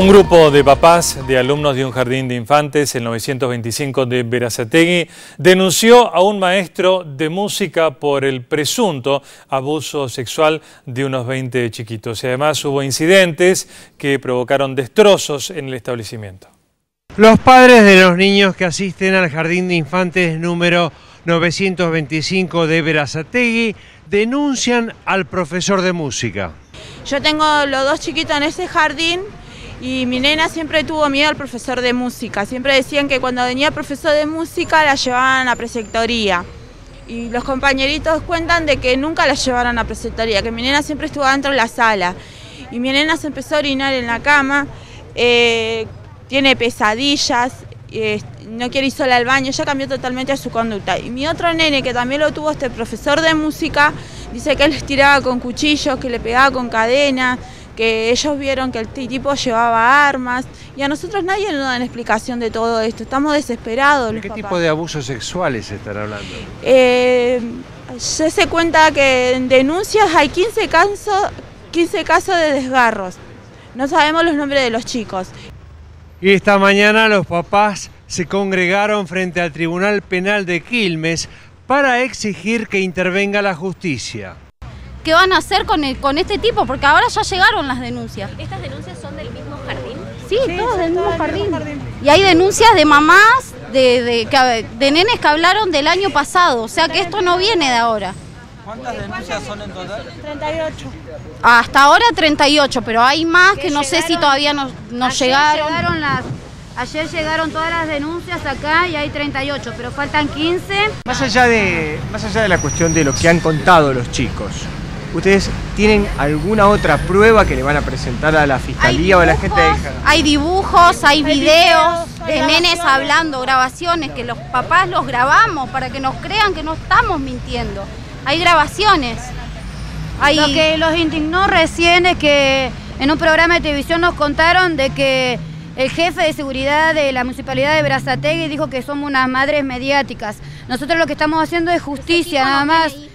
Un grupo de papás de alumnos de un jardín de infantes, el 925 de Berazategui, denunció a un maestro de música por el presunto abuso sexual de unos 20 chiquitos. Y además hubo incidentes que provocaron destrozos en el establecimiento. Los padres de los niños que asisten al jardín de infantes número 925 de Berazategui denuncian al profesor de música. Yo tengo los dos chiquitos en ese jardín. Y mi nena siempre tuvo miedo al profesor de música, siempre decían que cuando venía el profesor de música la llevaban a preceptoría. Y los compañeritos cuentan de que nunca la llevaron a preceptoría, que mi nena siempre estuvo dentro de la sala. Y mi nena se empezó a orinar en la cama, tiene pesadillas, no quiere ir sola al baño, ya cambió totalmente su conducta. Y mi otro nene, que también lo tuvo este profesor de música, dice que él les tiraba con cuchillos, que le pegaba con cadena, que ellos vieron que el tipo llevaba armas, y a nosotros nadie nos da una explicación de todo esto, estamos desesperados. ¿De qué tipo de abusos sexuales están hablando? Se cuenta que en denuncias hay 15 casos de desgarros, no sabemos los nombres de los chicos. Y esta mañana los papás se congregaron frente al Tribunal Penal de Quilmes para exigir que intervenga la justicia. ¿Qué van a hacer con este tipo? Porque ahora ya llegaron las denuncias. ¿Estas denuncias son del mismo jardín? Sí, sí, todos del mismo jardín. Y hay denuncias de mamás, de nenes que hablaron del año pasado. O sea que esto no viene de ahora. ¿Cuántas denuncias son en total? 38. Hasta ahora 38, pero hay más que no sé si todavía no llegaron. Ayer llegaron todas las denuncias acá y hay 38, pero faltan 15. Más allá de la cuestión de lo que han contado los chicos, ¿ustedes tienen alguna otra prueba que le van a presentar a la fiscalía o a la gente de Jardín? Hay dibujos, hay videos de nenes hablando, grabaciones, que los papás los grabamos para que nos crean que no estamos mintiendo. Hay grabaciones. Lo que los indignó recién es que en un programa de televisión nos contaron de que el jefe de seguridad de la municipalidad de Berazategui dijo que somos unas madres mediáticas. Nosotros lo que estamos haciendo es justicia, nada más.